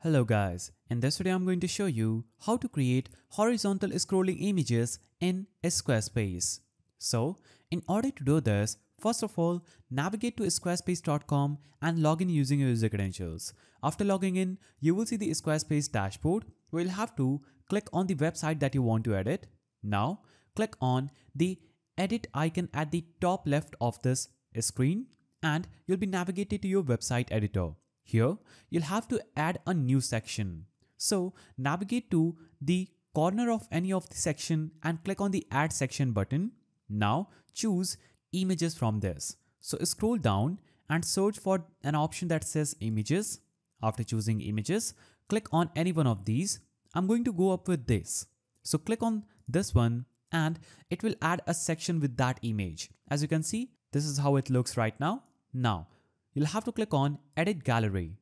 Hello guys, in this video I'm going to show you how to create horizontal scrolling images in Squarespace. So, in order to do this, first of all, navigate to squarespace.com and log in using your user credentials. After logging in, you will see the Squarespace dashboard where you'll have to click on the website that you want to edit. Now, click on the edit icon at the top left of this screen and you'll be navigated to your website editor. Here, you'll have to add a new section. So navigate to the corner of any of the section and click on the Add Section button. Now choose Images from this. So scroll down and search for an option that says Images. After choosing Images, click on any one of these. I'm going to go up with this. So click on this one and it will add a section with that image. As you can see, this is how it looks right now. Now, you'll have to click on Edit Gallery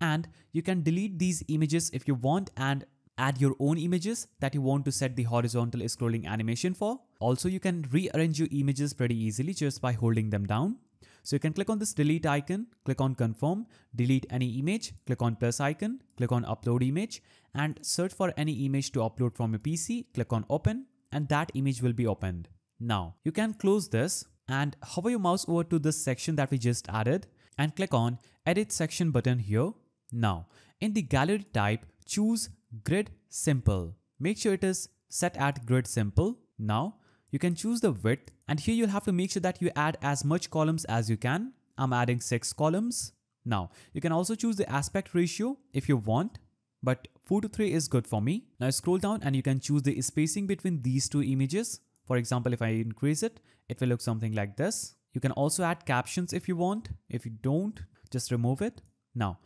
and you can delete these images if you want and add your own images that you want to set the horizontal scrolling animation for. Also, you can rearrange your images pretty easily just by holding them down. So you can click on this delete icon, click on confirm, delete any image, click on plus icon, click on upload image and search for any image to upload from your PC, click on open and that image will be opened. Now you can close this and hover your mouse over to this section that we just added and click on Edit Section button here. Now, in the gallery type, choose Grid Simple. Make sure it is set at Grid Simple. Now, you can choose the width and here you'll have to make sure that you add as much columns as you can. I'm adding 6 columns. Now, you can also choose the aspect ratio if you want, but 4:3 is good for me. Now scroll down and you can choose the spacing between these two images. For example, if I increase it, it will look something like this. You can also add captions if you want. If you don't, just remove it. Now,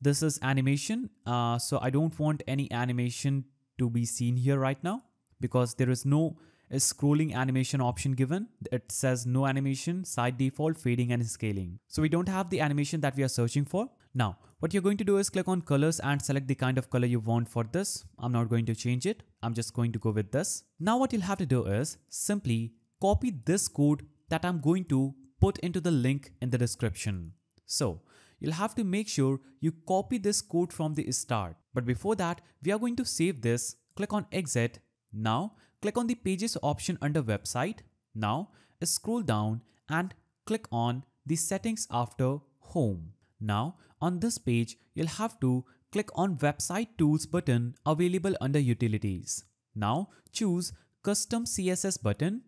this is animation. So I don't want any animation to be seen here right now because there is no scrolling animation option given. It says no animation, side default, fading and scaling. So we don't have the animation that we are searching for. Now, what you're going to do is click on colors and select the kind of color you want for this. I'm not going to change it. I'm just going to go with this. Now what you'll have to do is simply copy this code that I'm going to put into the link in the description. So you'll have to make sure you copy this code from the start. But before that, we are going to save this. Click on exit. Now click on the pages option under website. Now scroll down and click on the settings after home. Now on this page, you'll have to click on website tools button available under utilities. Now choose custom CSS button.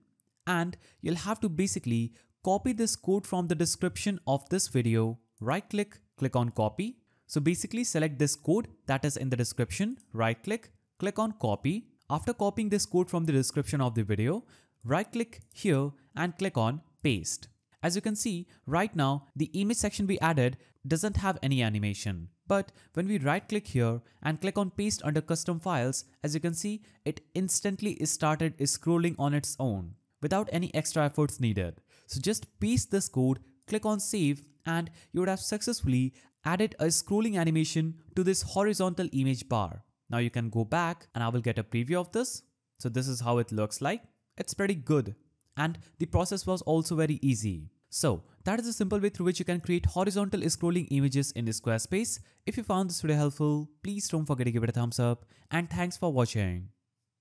And you'll have to basically copy this code from the description of this video. Right click, click on copy. So basically select this code that is in the description. Right click, click on copy. After copying this code from the description of the video, right click here and click on paste. As you can see right now, the image section we added doesn't have any animation. But when we right click here and click on paste under custom files, as you can see, it instantly started scrolling on its own, without any extra efforts needed. So just paste this code, click on save, and you would have successfully added a scrolling animation to this horizontal image bar. Now you can go back and I will get a preview of this. So this is how it looks like. It's pretty good. And the process was also very easy. So that is a simple way through which you can create horizontal scrolling images in Squarespace. If you found this video helpful, please don't forget to give it a thumbs up and thanks for watching.